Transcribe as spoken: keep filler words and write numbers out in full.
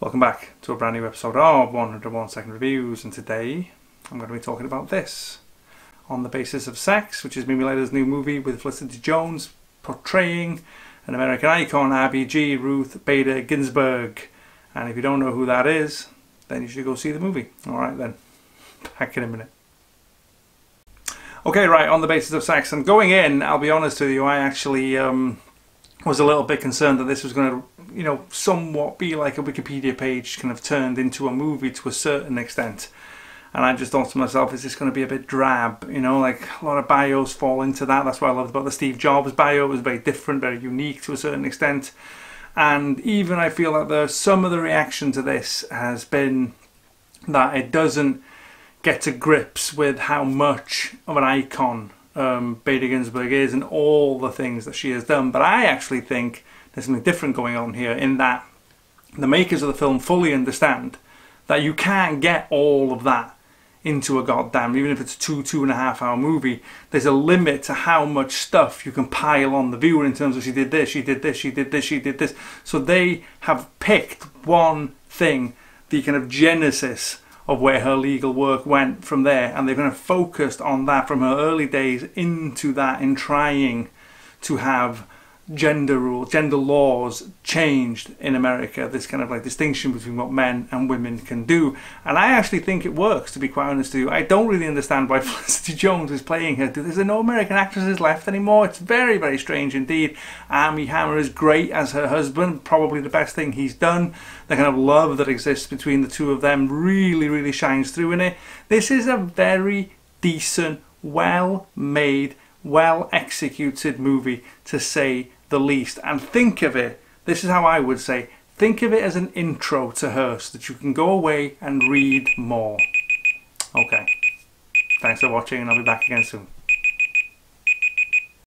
Welcome back to a brand new episode of one hundred one Second Reviews, and today I'm going to be talking about this, On the Basis of Sex, which is Mimi Leder's new movie with Felicity Jones portraying an American icon, R B G, Ruth Bader Ginsburg. And if you don't know who that is, then you should go see the movie. Alright then, back in a minute. Okay, right, On the Basis of Sex. And going in, I'll be honest with you, I actually um, was a little bit concerned that this was going to, you know, somewhat be like a Wikipedia page kind of turned into a movie to a certain extent. And I just thought to myself, is this going to be a bit drab? You know, like a lot of bios fall into that. That's what I loved about the Steve Jobs bio. It was very different, very unique to a certain extent. And even I feel that the, some of the reaction to this has been that it doesn't get to grips with how much of an icon um, Bader Ginsburg is and all the things that she has done. But I actually think there's something different going on here, in that the makers of the film fully understand that you can't get all of that into a goddamn, even if it's a two, two and a half hour movie, there's a limit to how much stuff you can pile on the viewer in terms of she did this, she did this, she did this, she did this. So they have picked one thing, the kind of genesis of where her legal work went from there, and they've kind of focused on that from her early days into that in trying to have gender rules, gender laws changed in America, this kind of like distinction between what men and women can do. And I actually think it works, to be quite honest with you. I don't really understand why Felicity Jones is playing her. There's no American actresses left anymore. It's very, very strange indeed. Armie Hammer is great as her husband, probably the best thing he's done. The kind of love that exists between the two of them really, really shines through in it. This is a very decent, well-made, well-executed movie, to say the least. And think of it, this is how I would say, think of it as an intro to her so that you can go away and read more. Okay, thanks for watching, and I'll be back again soon.